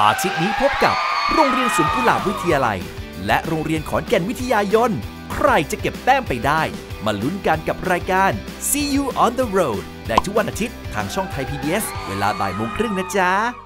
อาทิตย์นี้พบกับโรงเรียนสวนกุหลาบวิทยาลัยและโรงเรียนขอนแก่นวิทยายนใครจะเก็บแต้มไปได้มาลุ้นกันกับรายการ See You on the Road ได้ทุกวันอาทิตย์ทางช่องไทย PBS เวลา 12:30 น.นะจ๊ะ